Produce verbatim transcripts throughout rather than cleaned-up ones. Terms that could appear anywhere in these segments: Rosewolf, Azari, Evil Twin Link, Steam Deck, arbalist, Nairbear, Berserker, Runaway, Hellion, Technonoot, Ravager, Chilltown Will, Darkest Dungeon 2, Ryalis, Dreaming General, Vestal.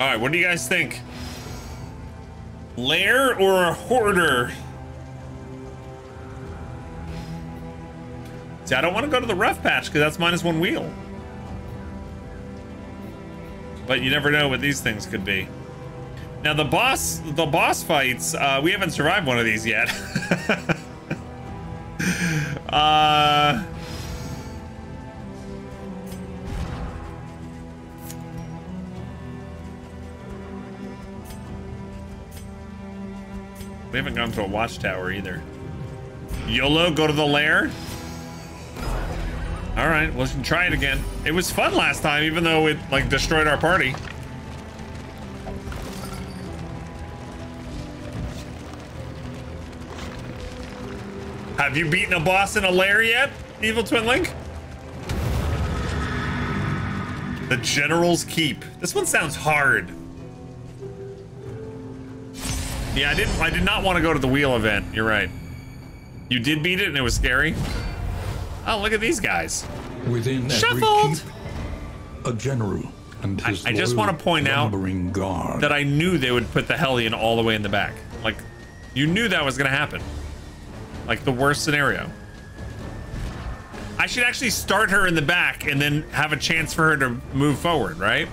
All right, what do you guys think? Lair or a hoarder? See, I don't want to go to the rough patch because that's minus one wheel. But you never know what these things could be. Now the boss, the boss fights, uh, we haven't survived one of these yet. uh, we haven't gone to a watchtower either. YOLO, go to the lair. All right, well, let's try it again. It was fun last time, even though it like destroyed our party. Have you beaten a boss in a lair yet, Evil Twin Link? The General's Keep. This one sounds hard. Yeah, I didn't. I did not want to go to the wheel event. You're right. You did beat it, and it was scary. Oh, look at these guys. Within shuffled. Every keep, a general and his I, I just want to point out guard. That I knew they would put the Hellion all the way in the back. Like, you knew that was going to happen. Like the worst scenario. I should actually start her in the back and then have a chance for her to move forward, right?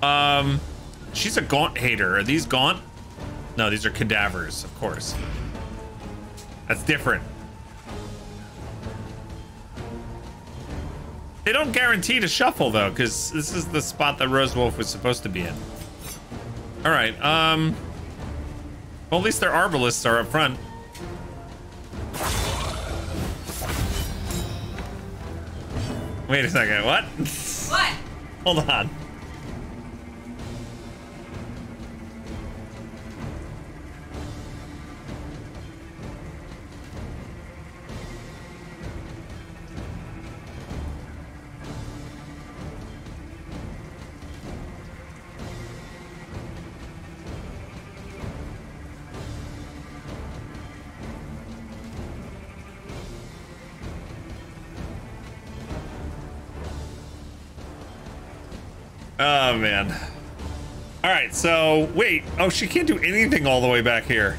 Um, she's a gaunt hater. Are these gaunt? No, these are cadavers, of course. That's different. They don't guarantee to shuffle though, because this is the spot that Rosewolf was supposed to be in. All right. Um. Well, at least their arbalists are up front. Wait a second, what? What? Hold on. Oh, man. All right, so wait. Oh, she can't do anything all the way back here.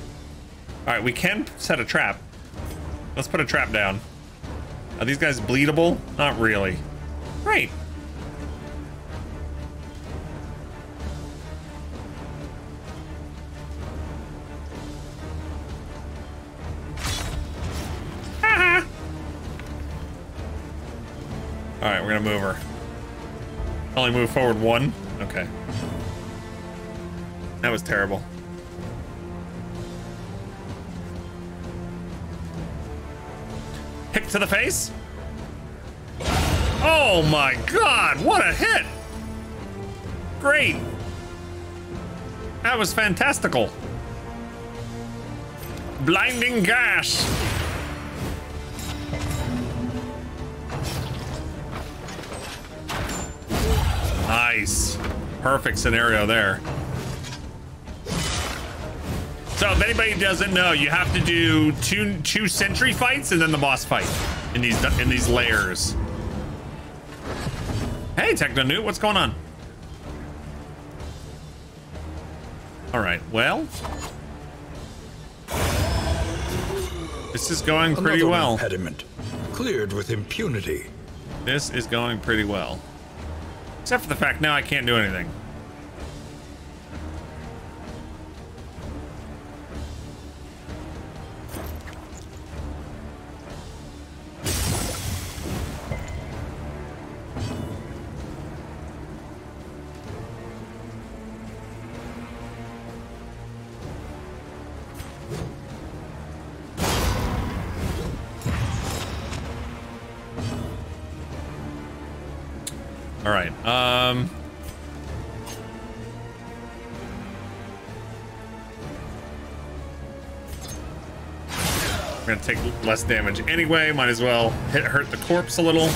All right, we can set a trap. Let's put a trap down. Are these guys bleedable? Not really. Right. Ah. All right, we're going to move her. Only move forward one. Okay. That was terrible. Kick to the face. Oh my God, what a hit. Great. That was fantastical. Blinding gash. Nice. Perfect scenario there. So if anybody doesn't know, you have to do two two sentry fights and then the boss fight in these in these layers. Hey, Technonoot, what's going on? All right, well, this is going pretty Another well. Impediment cleared with impunity. This is going pretty well. Except for the fact now I can't do anything. All right. Um, we're gonna take less damage anyway. Might as well hit hurt the corpse a little.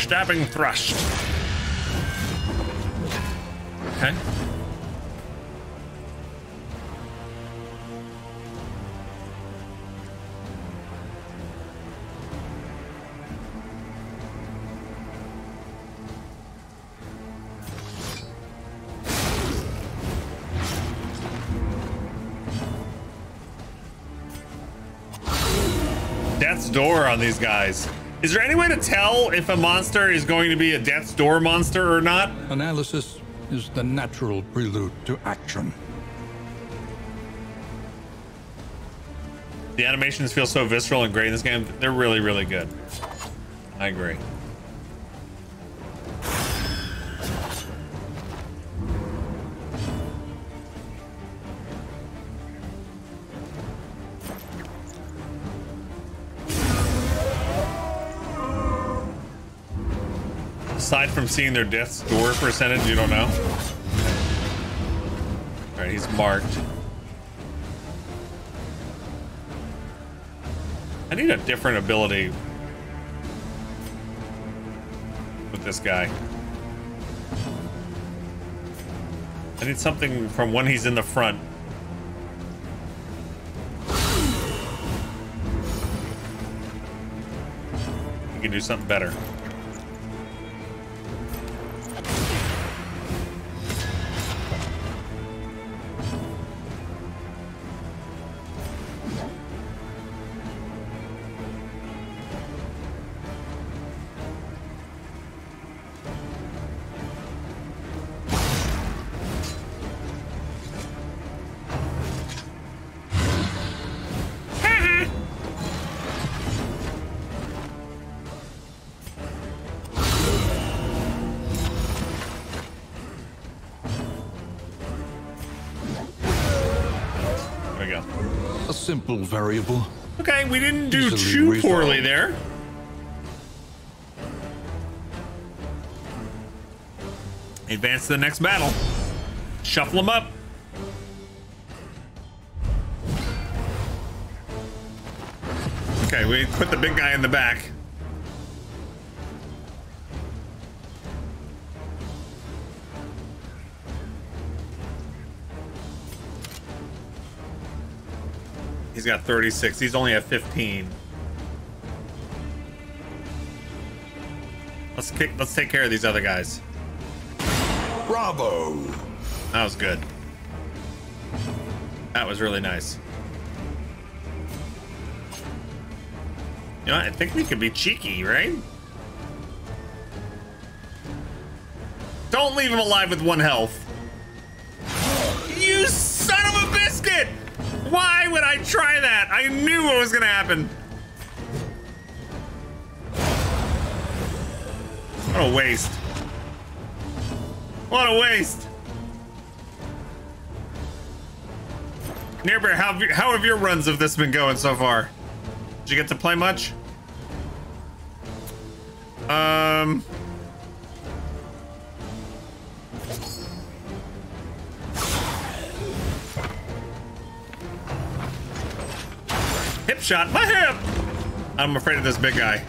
Stabbing thrust. Okay. death's door on these guys. Is there any way to tell if a monster is going to be a death's door monster or not? Analysis is the natural prelude to action. The animations feel so visceral and great in this game. They're really, really good. I agree. Aside from seeing their death's door percentage, you don't know. All right, he's marked. I need a different ability with this guy. I need something from when he's in the front. You can do something better. Simple variable. Okay, we didn't do too poorly there. Advance to the next battle. Shuffle them up. Okay, we put the big guy in the back. Got thirty-six. He's only at fifteen. Let's kick, let's take care of these other guys. Bravo. That was good. That was really nice. You know what? I think we could be cheeky, right? Don't leave him alive with one health. You son of a biscuit! Why would I try that? I knew what was gonna happen. What a waste. What a waste. Nairbear, how have, you, how have your runs of this been going so far? Did you get to play much? Um... Hip shot, my hip! I'm afraid of this big guy.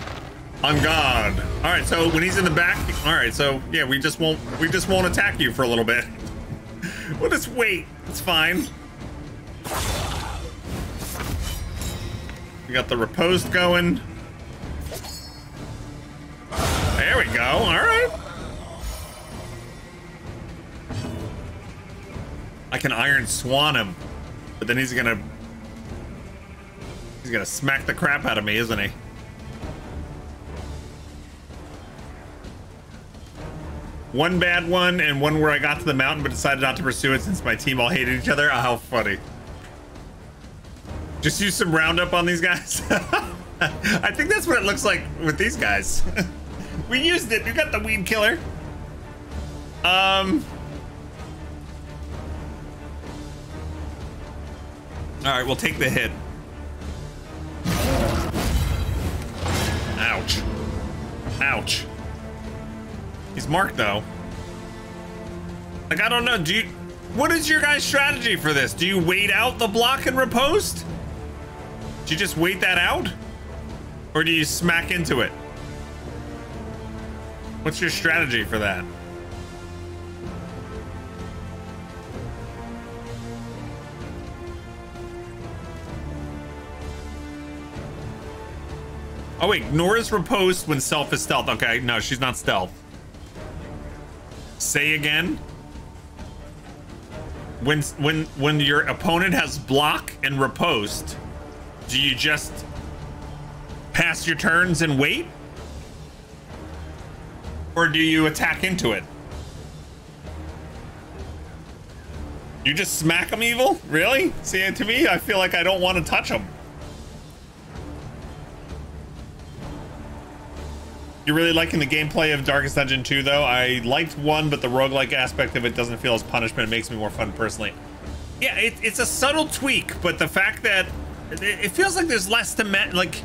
On God. All right, so when he's in the back, all right, so yeah, we just won't, we just won't attack you for a little bit. We'll just wait, it's fine. We got the riposte going. There we go, all right. I can Iron Swan him, but then he's gonna He's gonna smack the crap out of me, isn't he? One bad one and one where I got to the mountain but decided not to pursue it since my team all hated each other. Oh, how funny. Just use some roundup on these guys. I think that's what it looks like with these guys. We used it. We got the weed killer. Um... Alright, we'll take the hit. Ouch. Ouch. He's marked though. Like, I don't know, do you, what is your guys' strategy for this? Do you wait out the block and riposte? Do you just wait that out? Or do you smack into it? What's your strategy for that? Oh wait, Nora's riposte when self is stealth. Okay, no, she's not stealth. Say again. When when when your opponent has block and riposte, do you just pass your turns and wait? Or do you attack into it? You just smack them, Evil? Really? See, to me, I feel like I don't want to touch them. You're really liking the gameplay of Darkest Dungeon two, though? I liked one, but the roguelike aspect of it doesn't feel as punishment. It makes me more fun, personally. Yeah, it, it's a subtle tweak, but the fact that it, it feels like there's less to... Ma like,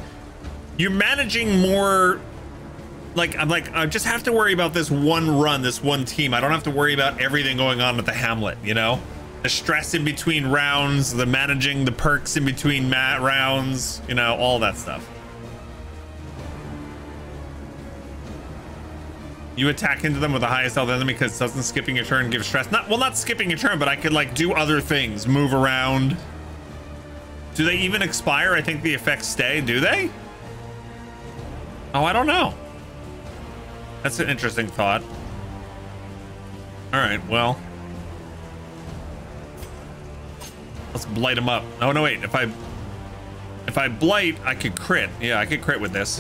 you're managing more... Like, I'm like, I just have to worry about this one run, this one team. I don't have to worry about everything going on with the Hamlet, you know? The stress in between rounds, the managing, the perks in between mat rounds, you know, all that stuff. You attack into them with the highest health enemy because doesn't skipping your turn give stress? Not, well, not skipping your turn, but I could, like, do other things, move around. Do they even expire? I think the effects stay, do they? Oh, I don't know. That's an interesting thought. All right, well. Let's blight him up. Oh, no, wait. If I if I blight, I could crit. Yeah, I could crit with this.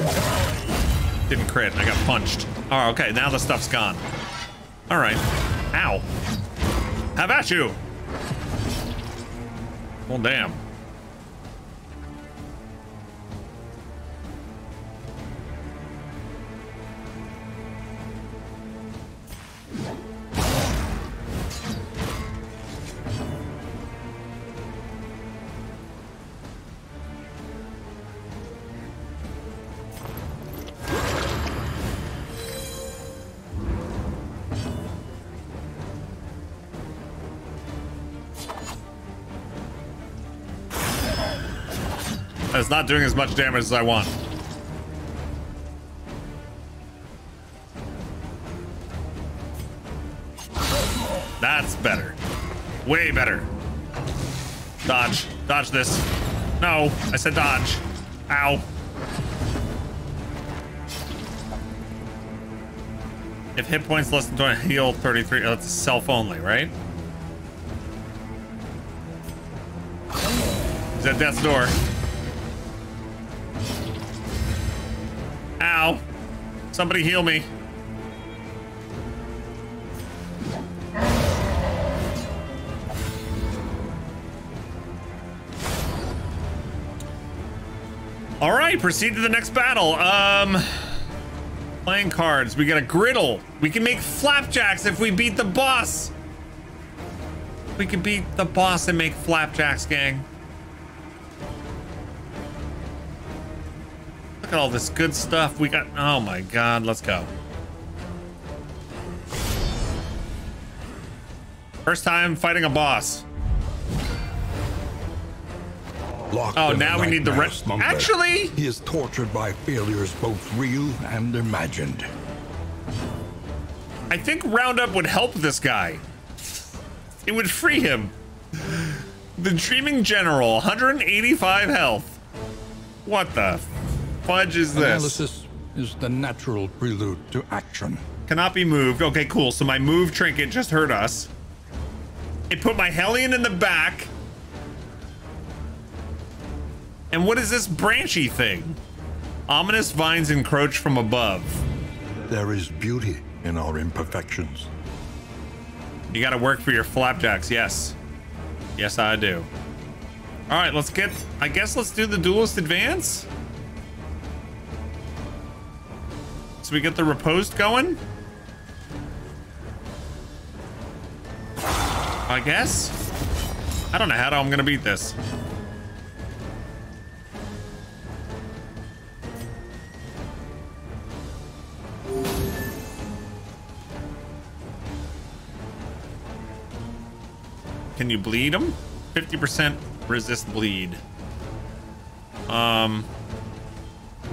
Didn't crit. I got punched. Oh, okay. Now the stuff's gone. All right. Ow. How about you? Well, damn. It's not doing as much damage as I want. That's better. Way better. Dodge. Dodge this. No, I said dodge. Ow. If hit points less than twenty, heal thirty-three. Oh, that's self only, right? He's at death's door. Ow. Somebody heal me. All right, proceed to the next battle. Um, playing cards. We got a griddle. We can make flapjacks if we beat the boss. We can beat the boss and make flapjacks, gang. Look at all this good stuff we got. Oh my God, let's go. First time fighting a boss. Locked oh, now we need the rest. Actually, he is tortured by failures, both real and imagined. I think Roundup would help this guy. It would free him. The Dreaming General, one hundred eighty-five health. What the fudge is this? Analysis is the natural prelude to action. Cannot be moved. Okay, cool. So my move trinket just hurt us. It put my Hellion in the back. And what is this branchy thing? Ominous vines encroach from above. There is beauty in our imperfections. You gotta work for your flapjacks, yes. Yes, I do. All right, let's get, I guess let's do the Duelist Advance. So we get the Riposte going? I guess? I don't know how I'm gonna beat this. Can you bleed him? fifty percent resist bleed. Um,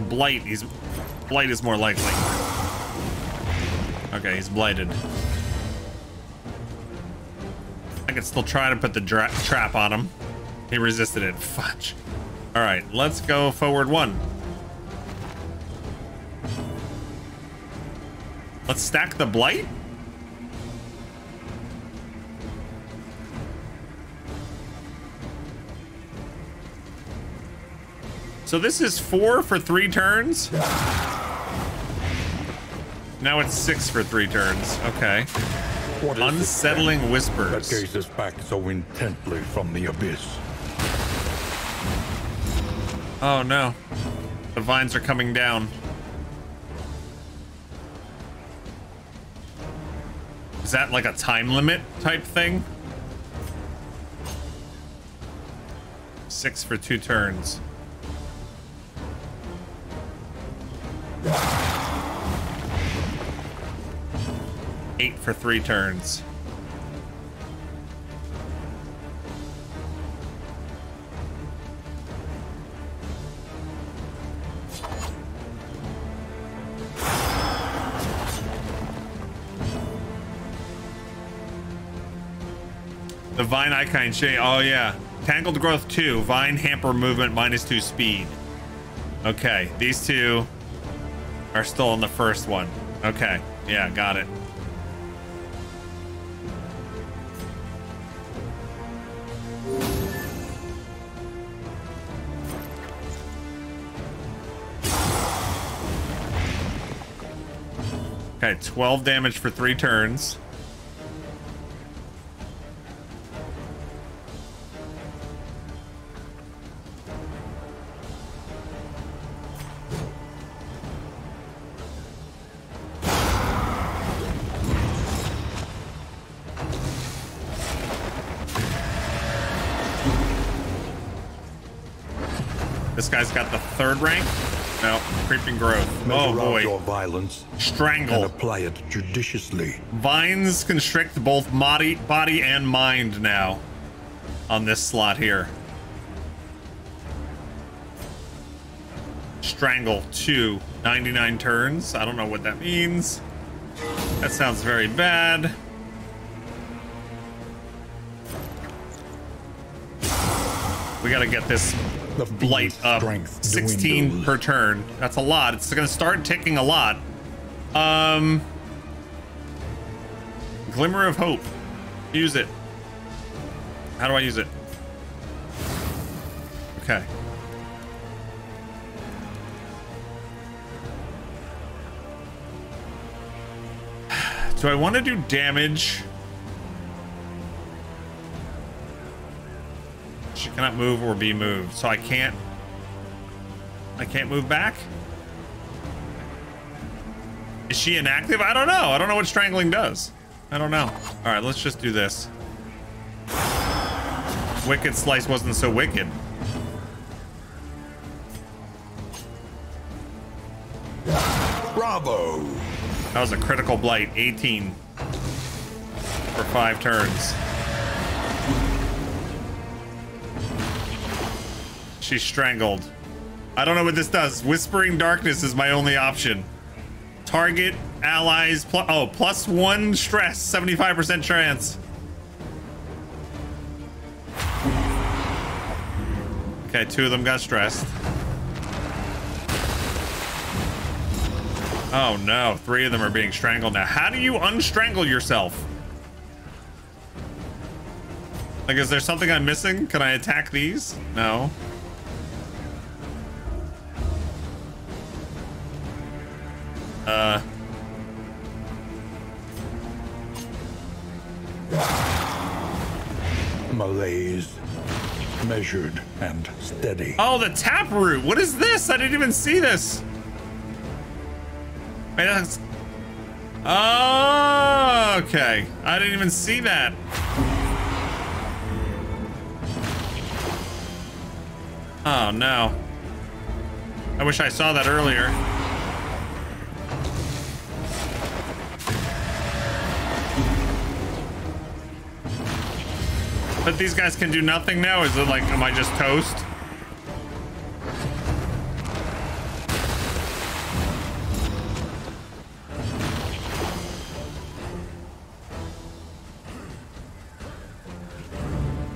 blight. He's blight is more likely. Okay, he's blighted. I could still try to put the trap on him. He resisted it. Fudge. All right, let's go forward one. Let's stack the blight. So this is four for three turns. Now it's six for three turns. Okay. Unsettling whispers. That gazes back so intently from the abyss. Oh no. The vines are coming down. Is that like a time limit type thing? Six for two turns. Eight for three turns. The Vine Icon Shade. Oh, yeah. Tangled Growth two. Vine Hamper Movement minus two speed. Okay. These two are still in the first one. Okay. Yeah, got it. Okay, twelve damage for three turns. This guy's got the third rank. No, creeping growth. Measure oh boy. Your violence, strangle. And apply it judiciously. Vines constrict both body, body and mind now on this slot here. Strangle two, ninety-nine turns. I don't know what that means. That sounds very bad. We gotta get this blight up. sixteen per turn. That's a lot. It's gonna start ticking a lot. Um Glimmer of Hope. Use it. How do I use it? Okay. Do I want to do damage? She cannot move or be moved, so I can't I can't move back. Is she inactive? I don't know. I don't know what strangling does. I don't know. All right, let's just do this. Wicked Slice wasn't so wicked. Bravo. That was a critical blight. eighteen for five turns. She's strangled. I don't know what this does. Whispering Darkness is my only option. Target allies. Pl oh, plus one stress. seventy-five percent chance. Okay, two of them got stressed. Oh no, three of them are being strangled now. How do you unstrangle yourself? Like, is there something I'm missing? Can I attack these? No. Uh. Malaise. Measured and steady. Oh, the taproot. What is this? I didn't even see this. Wait, that's... Oh, okay. I didn't even see that. Oh, no. I wish I saw that earlier. But these guys can do nothing now? Is it like, am I just toast?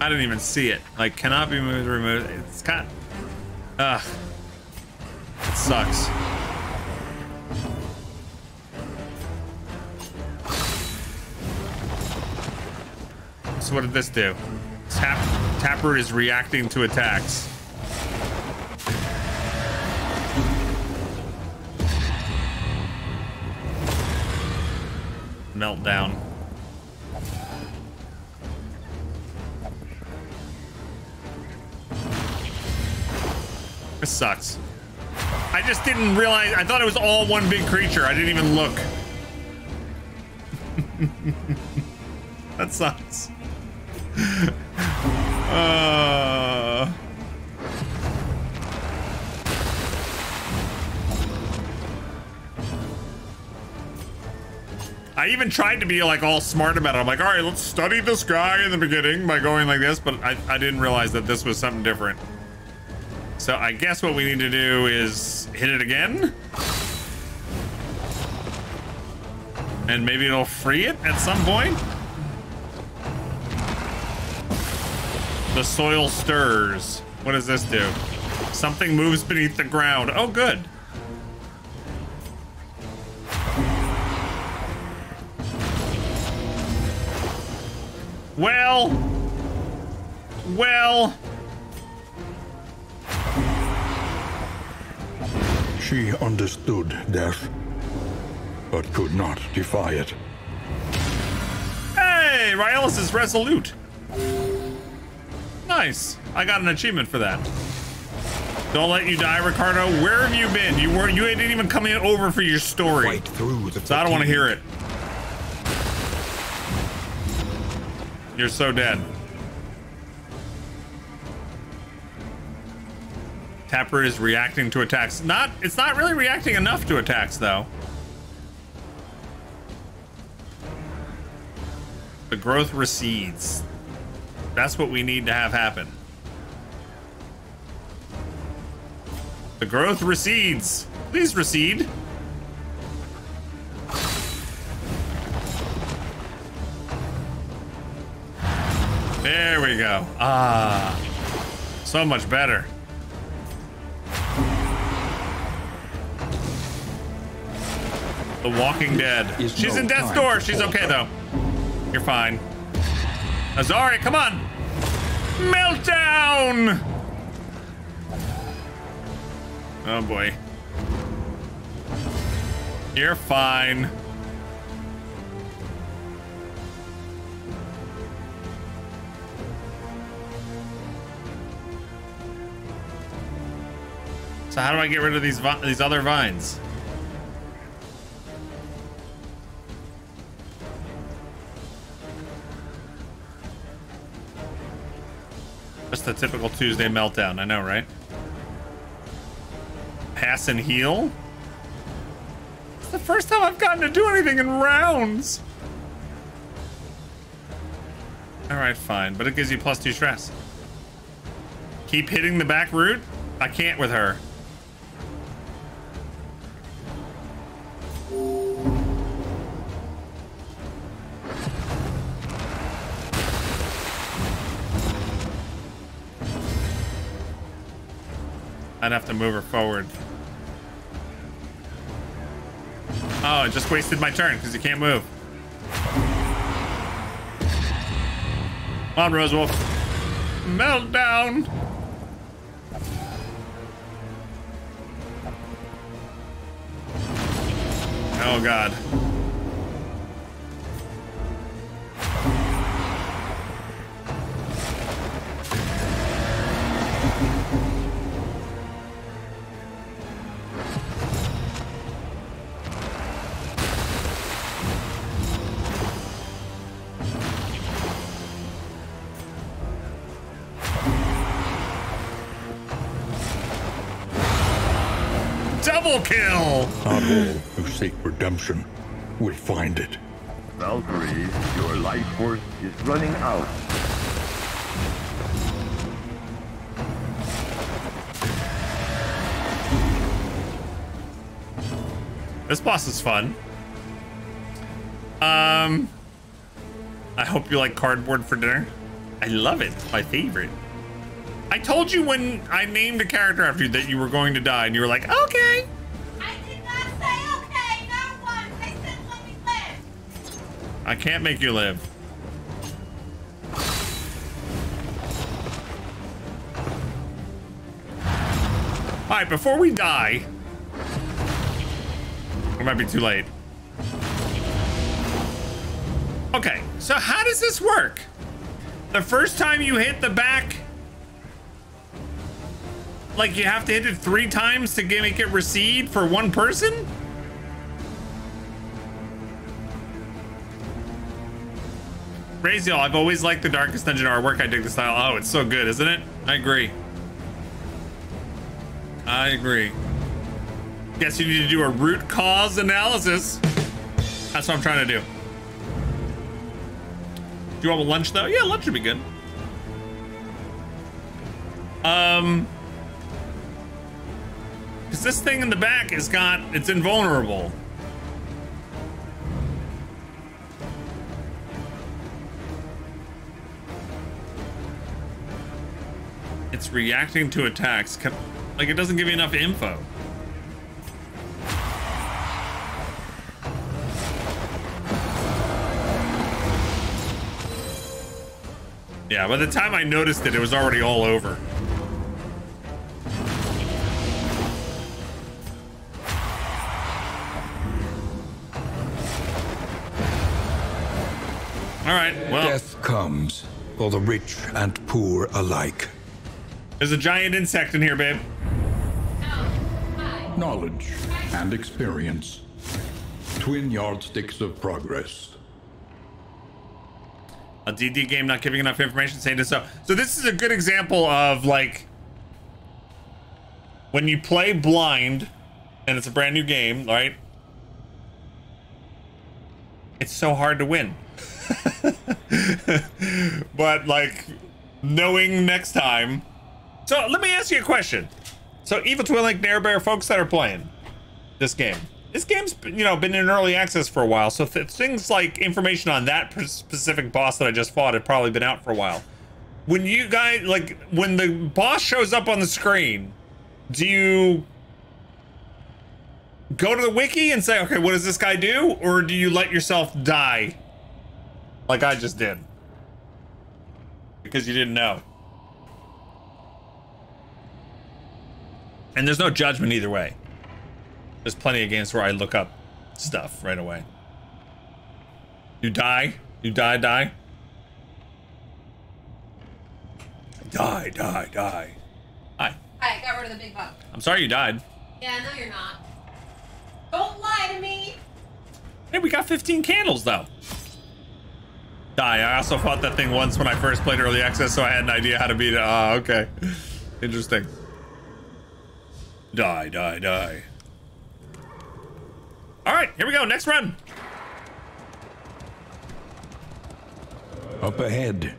I didn't even see it. Like, cannot be moved or removed. It's kind of... Ugh. It sucks. So what did this do? Tap, taproot is reacting to attacks. meltdown. This sucks. I just didn't realize. I thought it was all one big creature. I didn't even look. That sucks. uh... I even tried to be like all smart about it. I'm like, all right, let's study this guy in the beginning by going like this, but I, I didn't realize that this was something different. So I guess what we need to do is hit it again. And maybe it'll free it at some point. The soil stirs. What does this do? Something moves beneath the ground. Oh, good. Well. Well. She understood death, but could not defy it. Hey, Ryalis is resolute. Nice. I got an achievement for that. Don't let you die, Ricardo. Where have you been? You weren't. You didn't even come in over for your story. Right through the so I don't want to hear it. You're so dead. Taproot is reacting to attacks. Not, it's not really reacting enough to attacks, though. The growth recedes. That's what we need to have happen. The growth recedes. Please recede. There we go. Ah, so much better. The Walking Dead. She's in death's door. She's okay, though. You're fine. Azari, come on. Meltdown! Oh, boy. You're fine. So how do I get rid of these, vi these other vines? Just a typical Tuesday meltdown. I know, right? Pass and heal? It's the first time I've gotten to do anything in rounds. All right, fine. But it gives you plus two stress. Keep hitting the back root? I can't with her. I'd have to move her forward. Oh, I just wasted my turn because you can't move. Come on, Rosewolf. Meltdown. Oh, God. Kill! Not all who seek redemption will find it. Valkyrie, your life force is running out. This boss is fun. Um, I hope you like cardboard for dinner. I love it. It's my favorite. I told you when I named a character after you that you were going to die, and you were like, okay. I can't make you live. All right, before we die, it might be too late. Okay, so how does this work? The first time you hit the back, like you have to hit it three times to make it recede for one person? Raise y'all, I've always liked the Darkest Dungeon artwork. I dig the style. Oh, it's so good, isn't it? I agree. I agree. Guess you need to do a root cause analysis. That's what I'm trying to do. Do you want lunch though? Yeah, lunch would be good. Um, cause this thing in the back has got, it's invulnerable. It's reacting to attacks. Like, it doesn't give me enough info. Yeah, by the time I noticed it, it was already all over. All right, well. Death comes for the rich and poor alike. There's a giant insect in here, babe. Knowledge and experience. Twin yardsticks of progress. A D D game not giving enough information, saying to so. So this is a good example of like when you play blind and it's a brand new game, right? It's so hard to win. But like knowing next time. So let me ask you a question. So Evil Twin Link, Nairbear, folks that are playing this game. This game's, you know, been in early access for a while. So th things like information on that specific boss that I just fought had probably been out for a while. When you guys, like, when the boss shows up on the screen, do you go to the wiki and say, okay, what does this guy do? Or do you let yourself die like I just did? Because you didn't know. And there's no judgment either way. There's plenty of games where I look up stuff right away. You die, you die, die. Die, die, die. Hi. Hi, I got rid of the big bug. I'm sorry you died. Yeah, no you're not. Don't lie to me. Hey, we got fifteen candles though. Die, I also fought that thing once when I first played early access, so I had an idea how to beat it. Ah, uh, okay. Interesting. Die, die, die. All right, here we go. Next run. Up ahead,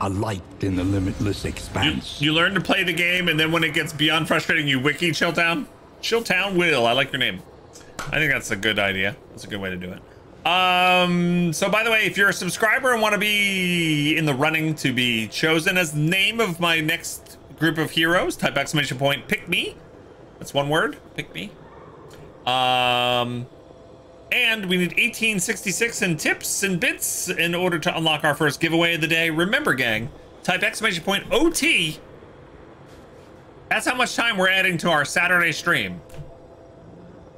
a light in the limitless expanse. You, you learn to play the game, and then when it gets beyond frustrating, you wiki Chilltown. Chilltown Will. I like your name. I think that's a good idea. That's a good way to do it. Um. So, by the way, if you're a subscriber and want to be in the running to be chosen as name of my next group of heroes, type exclamation point, pick me. That's one word, pick me. Um, and we need eighteen sixty-six and tips and bits in order to unlock our first giveaway of the day. Remember, gang, type exclamation point O T. That's how much time we're adding to our Saturday stream.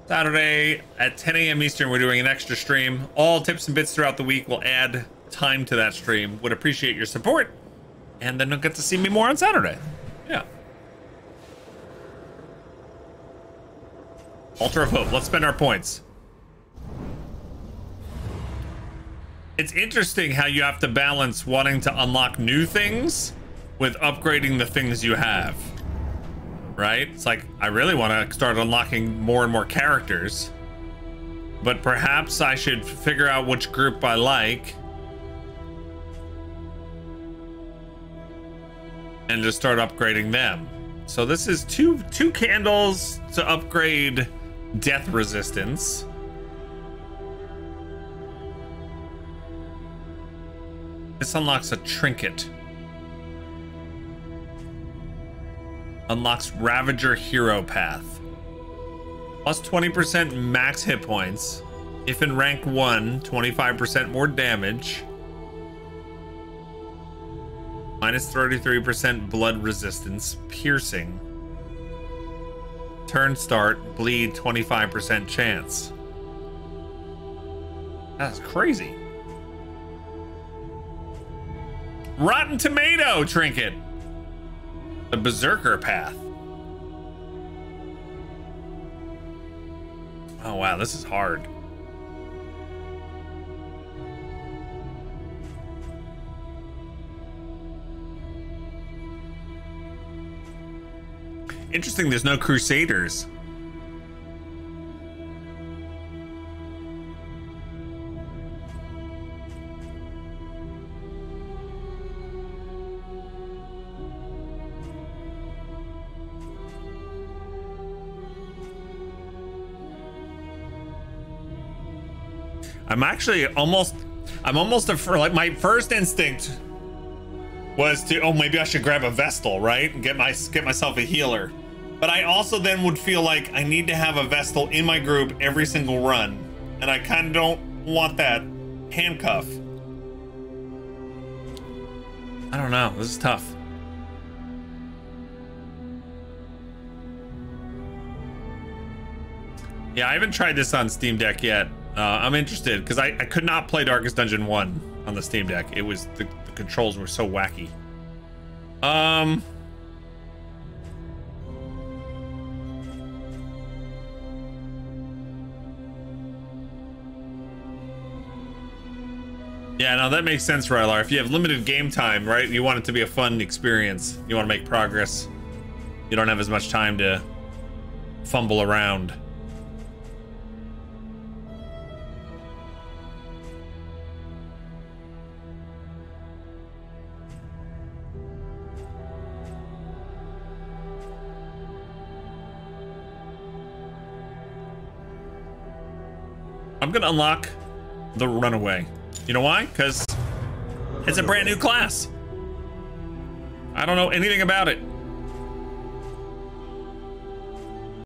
Saturday at ten A M Eastern, we're doing an extra stream. All tips and bits throughout the week will add time to that stream. Would appreciate your support. And then you'll get to see me more on Saturday. Yeah. Altar of Hope. Let's spend our points. It's interesting how you have to balance wanting to unlock new things with upgrading the things you have. Right? It's like, I really want to start unlocking more and more characters. But perhaps I should figure out which group I like. And just start upgrading them. So this is two two candles to upgrade death resistance. This unlocks a trinket. Unlocks Ravager Hero Path. Plus twenty percent max hit points. If in rank one, twenty-five percent more damage. Minus thirty-three percent blood resistance. Piercing. Turn start, bleed twenty-five percent chance. That's crazy. Rotten Tomato trinket. The Berserker path. Oh, wow, this is hard. Interesting, there's no Crusaders. I'm actually almost, I'm almost, a, like my first instinct was to, oh, maybe I should grab a Vestal, right? And get my, get myself a healer. But I also then would feel like I need to have a Vestal in my group every single run. And I kind of don't want that handcuff. I don't know, this is tough. Yeah, I haven't tried this on Steam Deck yet. Uh, I'm interested because I, I could not play Darkest Dungeon one on the Steam Deck. It was the, the controls were so wacky. Um, yeah, no, that makes sense, Rylar. If you have limited game time, right? You want it to be a fun experience. You want to make progress. You don't have as much time to fumble around. I'm gonna unlock the Runaway. You know why? Because it's a brand new class. I don't know anything about it.